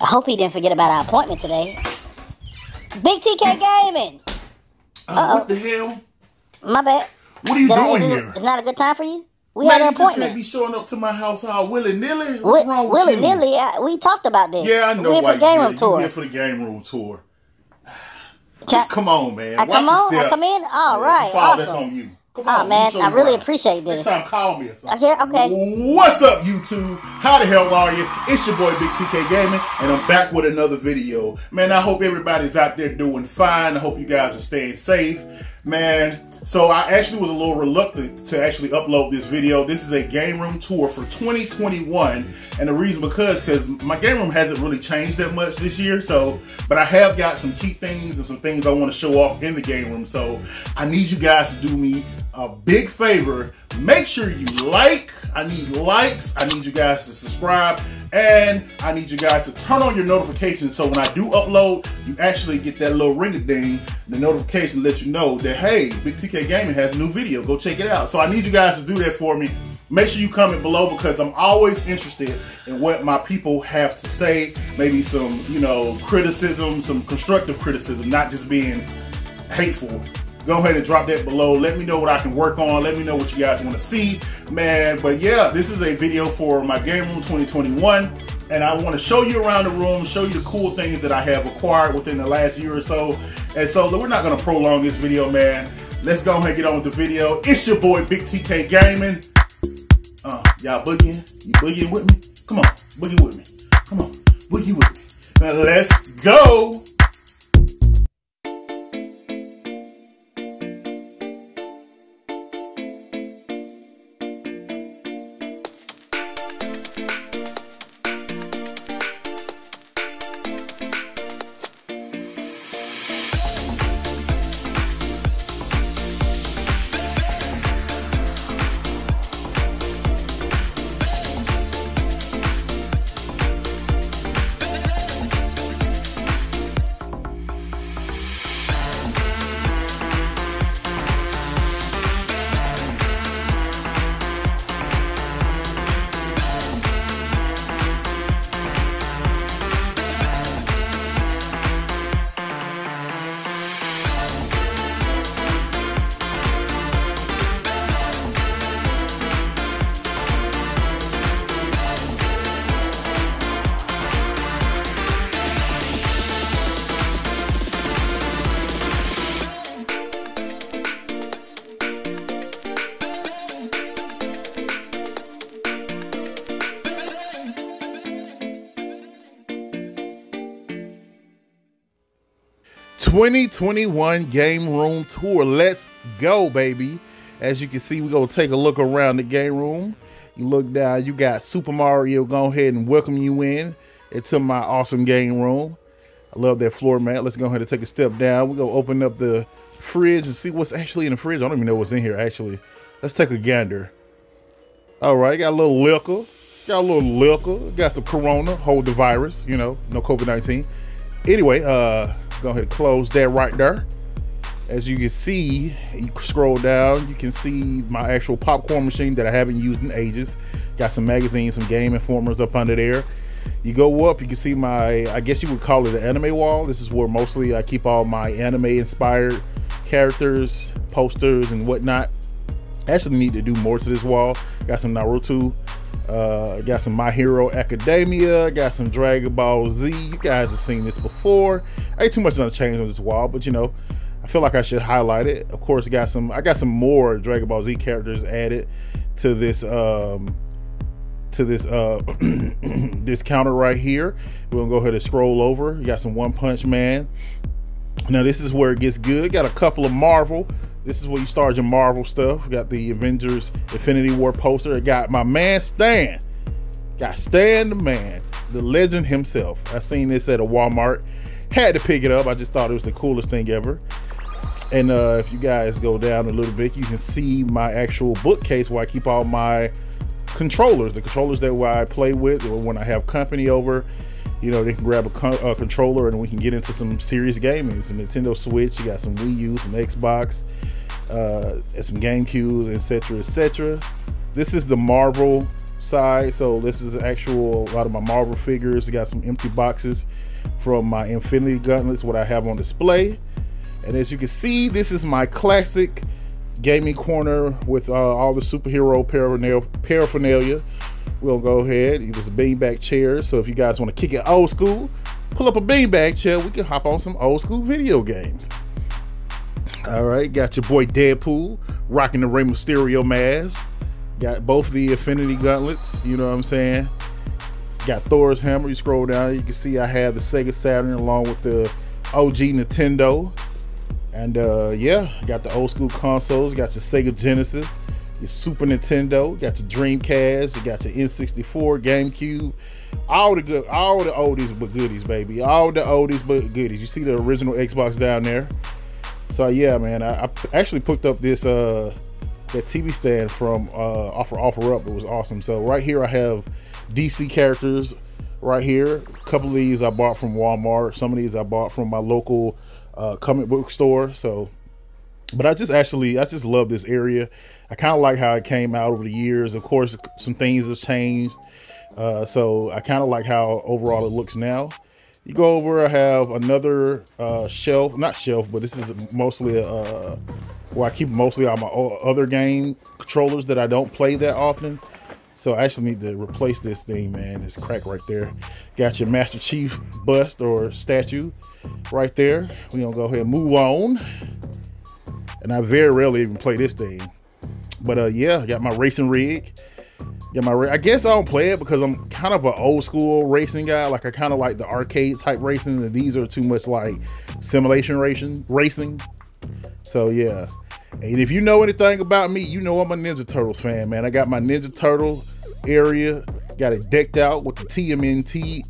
I hope he didn't forget about our appointment today. Big TK Gaming! Uh-oh. What the hell? My bad. What are you doing here? It's not a good time for you? We had an appointment. You can't be showing up to my house all willy-nilly. What's wrong with you? Willy-nilly? We talked about this. Yeah, I know why you're here for the game room tour. Just come on, man. I come on? I come in? All right. That's on you. Oh, man, I really appreciate this. Next time, call me or something. Okay. What's up, YouTube? How the hell are you? It's your boy, Big TK Gaming, and I'm back with another video. Man, I hope everybody's out there doing fine. I hope you guys are staying safe. Man, so I actually was a little reluctant to actually upload this video. This is a game room tour for 2021, and the reason because my game room hasn't really changed that much this year. So, but I have got some key things and some things I want to show off in the game room. So I need you guys to do me a big favor. Make sure you like. I need likes. I need you guys to subscribe, and I need you guys to turn on your notifications so when I do upload, you actually get that little ring-a-ding, the notification lets you know that, hey, Big TK Gaming has a new video, go check it out. So I need you guys to do that for me. Make sure you comment below because I'm always interested in what my people have to say, maybe some, you know, criticism, some constructive criticism, not just being hateful. Go ahead and drop that below. Let me know what I can work on. Let me know what you guys want to see, man. But yeah, this is a video for my game room 2021, and I want to show you around the room, show you the cool things that I have acquired within the last year or so. And so we're not going to prolong this video, man. Let's go ahead and get on with the video. It's your boy, Big TK Gaming. Y'all boogieing? You boogieing with me? Come on, boogie with me. Come on, boogie with me. Now let's go. . 2021 game room tour. Let's go, baby. As you can see, we're gonna take a look around the game room. You look down, you got Super Mario. Go ahead and welcome you in into my awesome game room. I love that floor mat. Let's go ahead and take a step down. We're gonna open up the fridge and see what's actually in the fridge. I don't even know what's in here, actually. Let's take a gander. All right, got a little liquor. Got a little liquor. Got some Corona, hold the virus, you know, no COVID-19. Anyway, go ahead and close that right there. As you can see, you scroll down, you can see my actual popcorn machine that I haven't used in ages. Got some magazines, some Game Informers up under there. You go up, you can see my, I guess you would call it the anime wall. This is where mostly I keep all my anime inspired characters, posters and whatnot. I actually need to do more to this wall. Got some Naruto, got some My Hero Academia, got some Dragon Ball Z. You guys have seen this before. Ain't too much gonna change on this wall, but you know, I feel like I should highlight it. Of course, I got some more Dragon Ball Z characters added to this this counter right here. We're gonna go ahead and scroll over. You got some One Punch Man. Now this is where it gets good. Got a couple of Marvel. This is where you start your Marvel stuff. We got the Avengers Infinity War poster. I got my man Stan. Got Stan the man, the legend himself. I seen this at a Walmart. Had to pick it up. I just thought it was the coolest thing ever. And if you guys go down a little bit, you can see my actual bookcase where I keep all my controllers. The controllers that I play with or when I have company over. You know, they can grab a controller and we can get into some serious gaming. Some Nintendo Switch, you got some Wii U, some Xbox, and some GameCubes, etc., etc. This is the Marvel side. So this is actual, a lot of my Marvel figures. I got some empty boxes from my Infinity Gauntlets, what I have on display. And as you can see, this is my classic gaming corner with all the superhero paraphernalia. We'll go ahead, it was a beanbag chair. So if you guys want to kick it old school, pull up a beanbag chair, we can hop on some old school video games. All right, got your boy Deadpool rocking the Rey Mysterio mask. Got both the Infinity Gauntlets, you know what I'm saying? Got Thor's hammer. You scroll down, you can see I have the Sega Saturn along with the OG Nintendo. And yeah, got the old school consoles. Got your Sega Genesis, your Super Nintendo, got your Dreamcast, you got your N64, GameCube, all the good, all the oldies but goodies, baby. All the oldies but goodies. You see the original Xbox down there. So yeah, man, I actually picked up this that TV stand from OfferUp. It was awesome. So right here I have DC characters right here. A couple of these I bought from Walmart. Some of these I bought from my local comic book store. So, but I just love this area. I kind of like how it came out over the years. Of course, some things have changed. So I kind of like how overall it looks now. You go over, I have another shelf, not shelf, but this is mostly where I keep mostly all my other game controllers that I don't play that often. So I actually need to replace this thing, man. It's cracked right there. Got your Master Chief bust or statue right there. We're gonna go ahead and move on. And I very rarely even play this thing. But yeah, I got my racing rig. Got my I guess I don't play it because I'm kind of an old school racing guy. Like I kind of like the arcade type racing, and these are too much like simulation racing. So yeah. And if you know anything about me, you know I'm a Ninja Turtles fan, man. I got my Ninja Turtle area, got it decked out with the TMNT,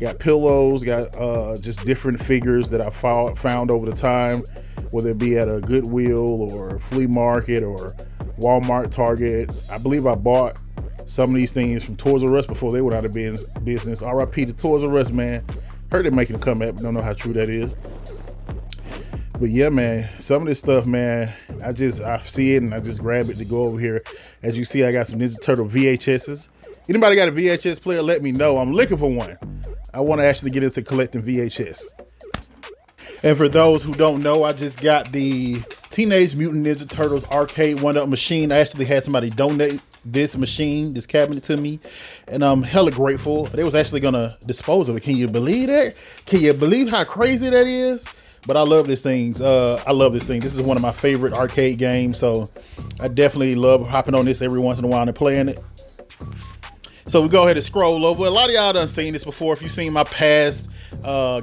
got pillows, got just different figures that I found over the time, whether it be at a Goodwill or a flea market or Walmart, Target. I believe I bought some of these things from Toys R Us before they went out of business. RIP to Toys R Us, man. Heard they making a comeback, but don't know how true that is. But yeah, man, some of this stuff, man, I see it and I just grab it to go over here. As you see, I got some Ninja Turtle VHSs. Anybody got a VHS player? Let me know. I'm looking for one. I want to actually get into collecting VHS. And for those who don't know, I just got the Teenage Mutant Ninja Turtles arcade one-up machine. I actually had somebody donate this machine, this cabinet to me, and I'm hella grateful. They was actually gonna dispose of it. Can you believe that? Can you believe how crazy that is? But I love these things. I love this thing. This is one of my favorite arcade games. So I definitely love hopping on this every once in a while and playing it. So we go ahead and scroll over. A lot of y'all done seen this before. If you've seen my past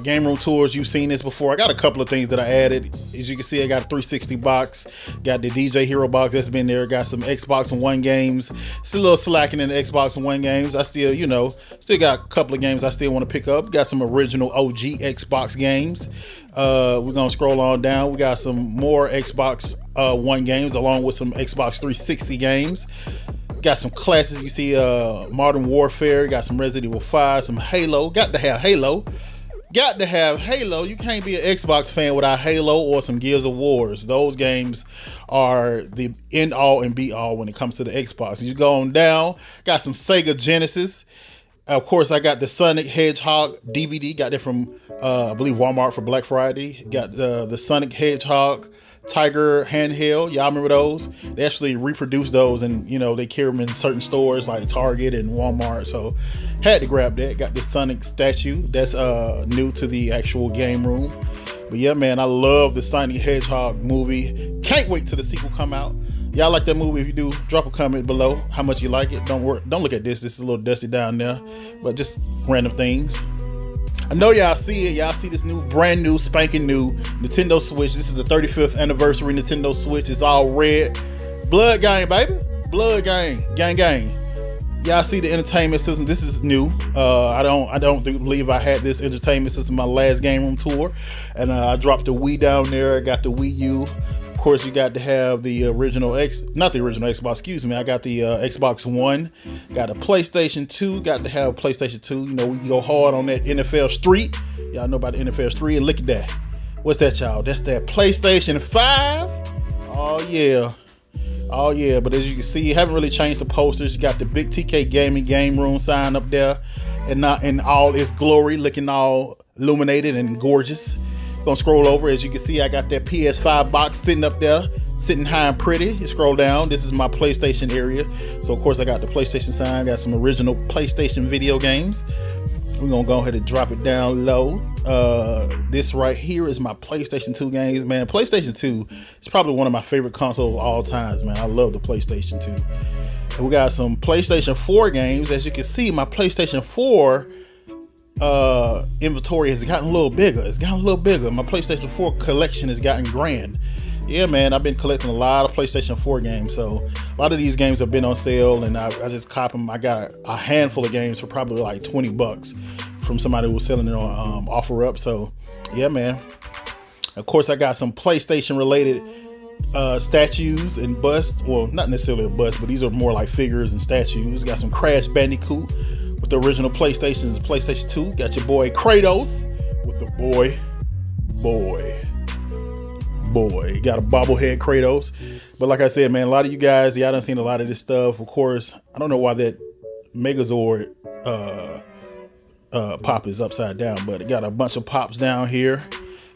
game room tours, you've seen this before. I got a couple of things that I added. As you can see, I got a 360 box, got the DJ Hero box that's been there, got some Xbox One games. Still a little slacking in the Xbox One games. I still, you know, still got a couple of games I still want to pick up. Got some original OG Xbox games. We're gonna scroll on down. We got some more Xbox One games along with some Xbox 360 games. Got some classes. You see Modern Warfare, got some Resident Evil 5, some Halo. Got to have Halo. Got to have Halo. You can't be an Xbox fan without Halo or some Gears of Wars. Those games are the end all and be all when it comes to the Xbox. You go on down, got some Sega Genesis. Of course, I got the Sonic Hedgehog DVD. Got that from, I believe, Walmart for Black Friday. Got the Sonic Hedgehog Tiger handheld. Y'all remember those? They actually reproduce those, and you know they carry them in certain stores like Target and Walmart. So had to grab that. Got the Sonic statue. That's new to the actual game room. But yeah, man, I love the Sonic Hedgehog movie. Can't wait till the sequel come out. Y'all like that movie? If you do, drop a comment below how much you like it. Don't look at this. This is a little dusty down there, but just random things. I know y'all see it. Y'all see this new, brand new, spanking new Nintendo Switch. This is the 35th anniversary Nintendo Switch. It's all red. Blood gang, baby. Blood gang, gang, gang. Y'all see the entertainment system. This is new. I don't believe I had this entertainment system my last game room tour, and I dropped the Wii down there. I got the Wii U. Of course, you got to have the original not the original Xbox, excuse me. I got the Xbox One, got a PlayStation 2, got to have PlayStation 2. You know, we go hard on that NFL Street. Y'all know about the NFL Street, and look at that. What's that, y'all? That's that PlayStation 5. Oh yeah, Oh yeah, but as you can see, you haven't really changed the posters. You got the Big TK Gaming Game Room sign up there, and not in all its glory, looking all illuminated and gorgeous. Gonna scroll over. As you can see, I got that PS5 box sitting up there, sitting high and pretty. You scroll down, this is my PlayStation area. So of course I got the PlayStation sign, got some original PlayStation video games. We're gonna go ahead and drop it down low. This right here is my PlayStation 2 games, man. PlayStation 2 is probably one of my favorite consoles of all times, man. I love the PlayStation 2. And we got some PlayStation 4 games. As you can see, my PlayStation 4 inventory has gotten a little bigger. It's gotten a little bigger. My PlayStation 4 collection has gotten grand. Yeah, man, I've been collecting a lot of PlayStation 4 games. So a lot of these games have been on sale, and I just cop them. I got a handful of games for probably like 20 bucks from somebody who was selling it on OfferUp. So yeah, man. Of course, I got some PlayStation related statues and busts. Well, not necessarily a bust, but these are more like figures and statues. Got some Crash Bandicoot with the original PlayStation, PlayStation 2. Got your boy Kratos with the boy. You got a bobblehead Kratos. But like I said, man, a lot of you guys, y'all done seen a lot of this stuff. Of course, I don't know why that Megazord pop is upside down, but it got a bunch of pops down here.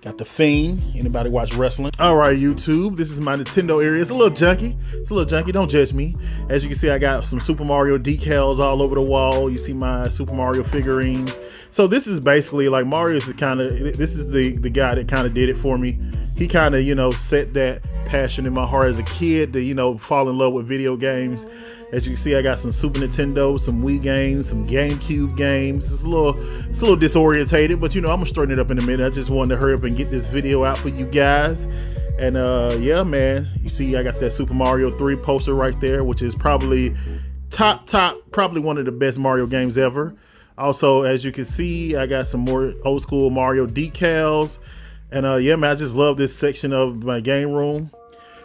Got the Fiend. Anybody watch wrestling? All right, YouTube, this is my Nintendo area. It's a little junky. Don't judge me. As you can see, I got some Super Mario decals all over the wall. You see my Super Mario figurines. So this is basically like Mario's the kind of, this is the guy that kind of did it for me. He kind of, you know, set that passion in my heart as a kid to, you know, fall in love with video games. As you can see, I got some Super Nintendo, some Wii games, some GameCube games. It's a little disorientated, but you know, I'm gonna straighten it up in a minute. I just wanted to hurry up and get this video out for you guys. And yeah, man, you see, I got that Super Mario 3 poster right there, which is probably probably one of the best Mario games ever. Also, as you can see, I got some more old school Mario decals. And yeah, man, I just love this section of my game room.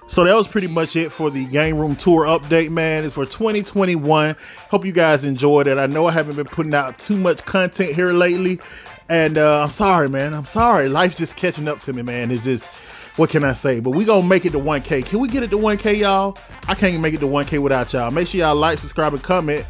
So that was pretty much it for the game room tour update, man. It's for 2021. Hope you guys enjoyed it. I know I haven't been putting out too much content here lately. And I'm sorry, man. I'm sorry. Life's just catching up to me, man. It's just, what can I say? But we're going to make it to 1K. Can we get it to 1K, y'all? I can't even make it to 1K without y'all. Make sure y'all like, subscribe, and comment.